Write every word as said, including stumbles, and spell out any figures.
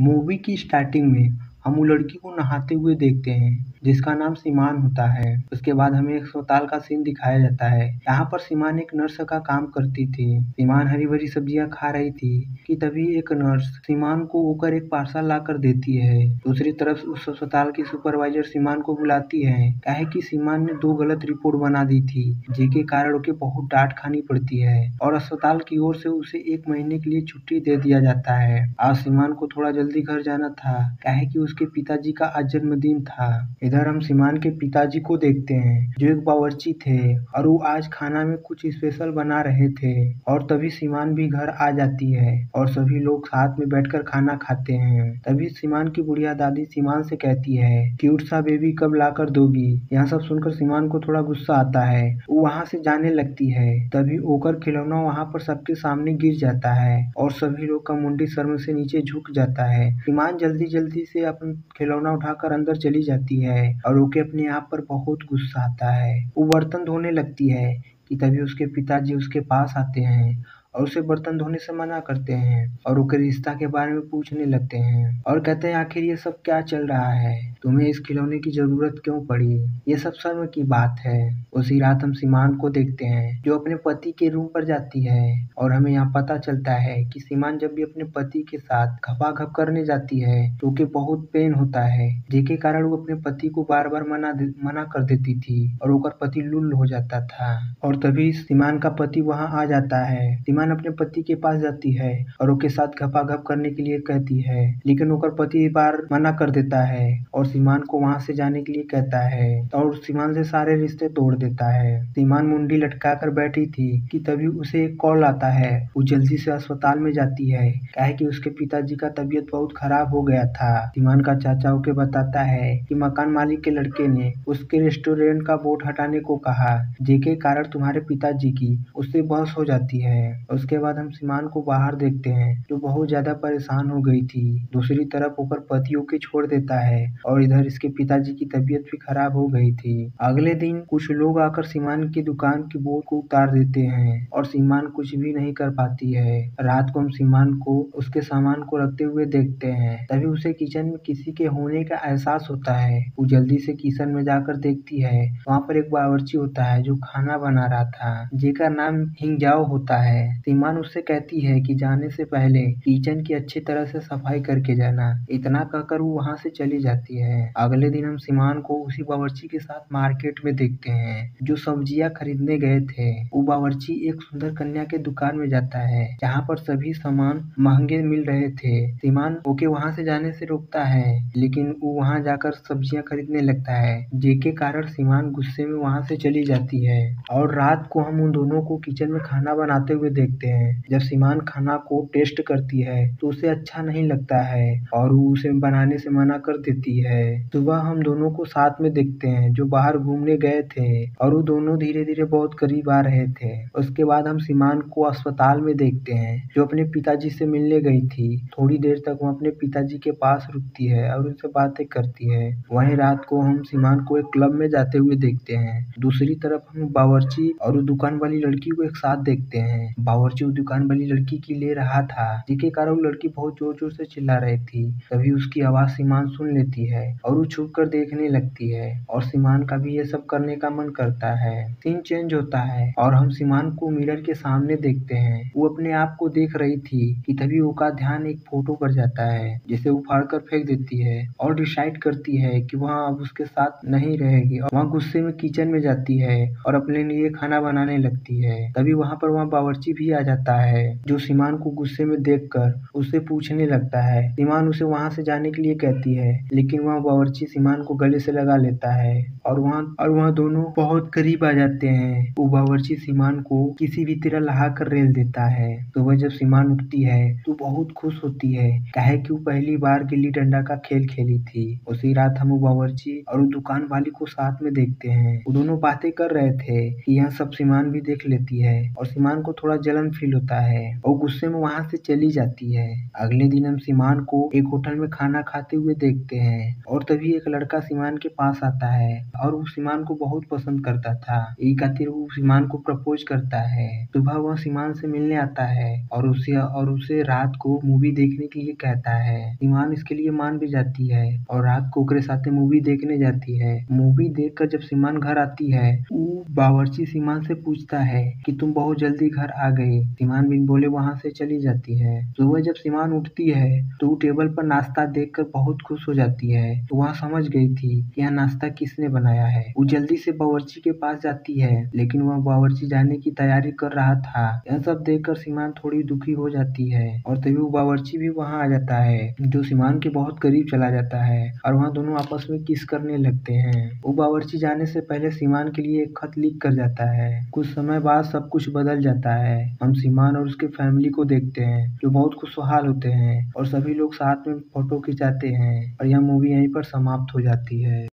Movie की starting में हम वो लड़की को नहाते हुए देखते हैं जिसका नाम सीमान होता है। उसके बाद हमें एक अस्पताल का सीन दिखाया जाता है। यहाँ पर सीमान एक नर्स का काम करती थी। सीमान हरी भरी सब्जियां खा रही थी कि तभी एक नर्स सीमान को होकर एक पार्सल लाकर देती है। दूसरी तरफ उस अस्पताल की सुपरवाइजर सीमान को बुलाती है, कहे कि सीमान ने दो गलत रिपोर्ट बना दी थी जिसके कारण उसे बहुत डांट खानी पड़ती है और अस्पताल की ओर से उसे एक महीने के लिए छुट्टी दे दिया जाता है। आज सीमान को थोड़ा जल्दी घर जाना था, कहे कि उसके पिताजी का आज जन्मदिन था। इधर हम सीमान के पिताजी को देखते हैं जो एक बावर्ची थे और वो आज खाना में कुछ स्पेशल बना रहे थे और तभी सीमान भी घर आ जाती है और सभी लोग साथ में बैठकर खाना खाते हैं। तभी सीमान की बुढ़िया दादी सीमान से कहती है, क्यूट सा बेबी कब लाकर दोगी। यह सब सुनकर सीमान को थोड़ा गुस्सा आता है, वो वहाँ से जाने लगती है। तभी ओकर खिलौना वहाँ पर सबके सामने गिर जाता है और सभी लोग का मुंडी शर्म से नीचे झुक जाता है। सीमान जल्दी जल्दी से खिलौना उठाकर अंदर चली जाती है और ओके अपने आप पर बहुत गुस्सा आता है। वो बर्तन धोने लगती है कि तभी उसके पिताजी उसके पास आते हैं और उसे बर्तन धोने से मना करते हैं और उसके रिश्ता के बारे में पूछने लगते हैं और कहते हैं, आखिर ये सब क्या चल रहा है, तुम्हें इस खिलौने की जरूरत क्यों पड़ी, ये सब शर्म की बात है। उसी रात हम सीमान को देखते हैं जो अपने पति के रूम पर जाती है और हमें यहाँ पता चलता है कि सीमान जब भी अपने पति के साथ खपाखप करने जाती है तो उसे बहुत पेन होता है जिसके कारण वो अपने पति को बार बार मना मना कर देती थी और उसका पति लुल्ल हो जाता था। और तभी सीमान का पति वहाँ आ जाता है। अपने पति के पास जाती है और उसके साथ घपाघप करने के लिए कहती है, लेकिन उसका पति बार मना कर देता है और सीमान को वहाँ से जाने के लिए कहता है और सीमान से सारे रिश्ते तोड़ देता है। सीमान मुंडी लटका कर बैठी थी कि तभी उसे एक कॉल आता है। वो जल्दी से अस्पताल में जाती है, कहे कि उसके पिताजी का तबीयत बहुत खराब हो गया था। सीमान का चाचा उसे बताता है कि मकान मालिक के लड़के ने उसके रेस्टोरेंट का बोर्ड हटाने को कहा जिसके कारण तुम्हारे पिताजी की उससे बहस हो जाती है। उसके बाद हम सीमान को बाहर देखते हैं जो बहुत ज्यादा परेशान हो गई थी। दूसरी तरफ ओकर पति ओके छोड़ देता है और इधर इसके पिताजी की तबीयत भी खराब हो गई थी। अगले दिन कुछ लोग आकर सीमान की दुकान की बोर्ड को उतार देते हैं और सीमान कुछ भी नहीं कर पाती है। रात को हम सीमान को उसके सामान को रखते हुए देखते हैं। तभी उसे किचन में किसी के होने का एहसास होता है। वो जल्दी से किचन में जाकर देखती है, वहाँ पर एक बावर्ची होता है जो खाना बना रहा था जिसका नाम हिंगजाओ होता है। सीमान उससे कहती है कि जाने से पहले किचन की अच्छी तरह से सफाई करके जाना। इतना कहकर वो वहाँ से चली जाती है। अगले दिन हम सीमान को उसी बावर्ची के साथ मार्केट में देखते हैं जो सब्जियां खरीदने गए थे। वो बावर्ची एक सुंदर कन्या के दुकान में जाता है जहाँ पर सभी सामान महंगे मिल रहे थे। सीमान ओके वहाँ से जाने से रोकता है, लेकिन वो वहाँ जाकर सब्जियां खरीदने लगता है जिसके कारण सीमान गुस्से में वहाँ से चली जाती है। और रात को हम उन दोनों को किचन में खाना बनाते हुए देख हैं। जब सीमान खाना को टेस्ट करती है तो उसे अच्छा नहीं लगता है और वो उसे बनाने से मना कर देती है। सुबह हम दोनों को साथ में देखते हैं जो बाहर घूमने गए थे और वो दोनों धीरे धीरे बहुत करीब आ रहे थे। उसके बाद हम सीमान को अस्पताल में देखते हैं जो अपने पिताजी से मिलने गई थी। थोड़ी देर तक वो अपने पिताजी के पास रुकती है और उनसे बातें करती है। वहीं रात को हम सीमान को एक क्लब में जाते हुए देखते हैं। दूसरी तरफ हम बावर्ची और दुकान वाली लड़की को एक साथ देखते हैं। बावर्ची दुकान वाली लड़की की ले रहा था जिसके कारण वो लड़की बहुत जोर जोर से चिल्ला रही थी। तभी उसकी आवाज सीमान सुन लेती है और वो छुप कर देखने लगती है और सीमान का भी ये सब करने का मन करता है। सीन चेंज होता है और हम सीमान को मिरर के सामने देखते हैं। वो अपने आप को देख रही थी कि तभी उसका ध्यान एक फोटो पर जाता है जिसे वो फाड़ कर फेंक देती है और डिसाइड करती है कि वह अब उसके साथ नहीं रहेगी और वहाँ गुस्से में किचन में जाती है और अपने लिए खाना बनाने लगती है। तभी वहाँ पर वहाँ बावर्ची भी आ जाता है जो सीमान को गुस्से में देखकर उससे पूछने लगता है। सीमान उसे वहाँ से जाने के लिए कहती है, लेकिन वहाँ बावर्ची सीमान को गले से लगा लेता है और वहाँ और वहाँ दोनों बहुत करीब आ जाते हैं। वो बावर्ची सीमान को किसी भी तरह लहा कर रेल देता है। तो वह जब सीमान उठती है तो बहुत खुश होती है, कहे कि वो पहली बार गिल्ली डंडा का खेल खेली थी। उसी रात हम वो बावर्ची और वो दुकान वाली को साथ में देखते हैं। वो दोनों बातें कर रहे थे कि यह सब सीमान भी देख लेती है और सीमान को थोड़ा जलन फील होता है और गुस्से में वहाँ से चली जाती है। अगले दिन हम सीमान को एक होटल में खाना खाते हुए देखते हैं और तभी एक लड़का सीमान के पास आता है और वो सीमान को बहुत पसंद करता था। यही खातिर वो सीमान को प्रपोज करता है। सुबह वह सीमान से मिलने आता है और उसे और उसे रात को मूवी देखने के लिए कहता है। सीमान इसके लिए मान भी जाती है और रात को ओकरे साथे मूवी देखने जाती है। मूवी देखकर जब सीमान घर आती है, वो बावर्ची सीमान से पूछता है कि तुम बहुत जल्दी घर आ गए। सीमान बिन बोले वहाँ से चली जाती है। सुबह जब सीमान उठती है तो वो टेबल पर नाश्ता देखकर बहुत खुश हो जाती है। तो वहाँ समझ गई थी कि यह नाश्ता किसने बनाया है। वो जल्दी से बावर्ची के पास जाती है लेकिन वह बावर्ची जाने की तैयारी कर रहा था। यह सब देखकर सीमान थोड़ी दुखी हो जाती है और तभी वो बावर्ची भी वहाँ आ जाता है जो सीमान के बहुत करीब चला जाता है और वहाँ दोनों आपस में किस करने लगते हैं। वो बावर्ची जाने से पहले सीमान के लिए एक खत लिख कर जाता है। कुछ समय बाद सब कुछ बदल जाता है। हम सीमान और उसके फैमिली को देखते हैं जो बहुत खुशहाल होते हैं और सभी लोग साथ में फोटो खिंचाते हैं और यह मूवी यहीं पर समाप्त हो जाती है।